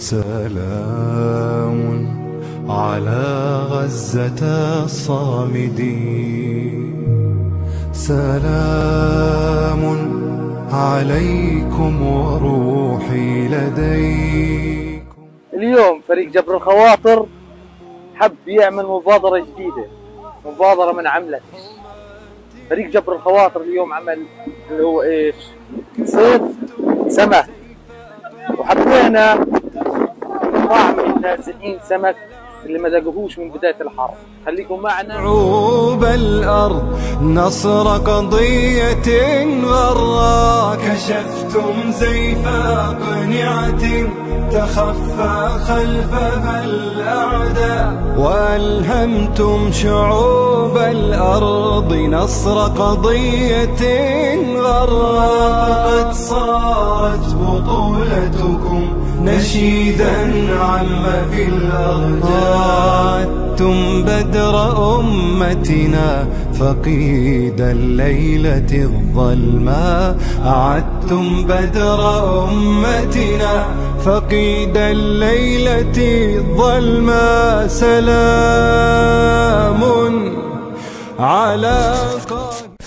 سلام على غزة الصامدين، سلام عليكم وروحي لديكم. اليوم فريق جبر الخواطر حب يعمل مبادرة جديدة، مبادرة من عملتش. فريق جبر الخواطر اليوم عمل اللي هو ايش؟ صيد سمك، وحبينا نطعم نازلين سمك اللي ما لاقوهوش من بداية الحرب. خليكم معنا. شعوب الأرض نصر قضية غراء، كشفتم زيف أقنعة تخفى خلفها الأعداء، وألهمتم شعوب الأرض نصر قضية غراء، قد صارت بطولتكم نشيدا عما في الأرجاء. عدتم بدر أمتنا فقيد الليلة الظلماء، عدتم بدر أمتنا فقيد الليلة الظلماء، سلام على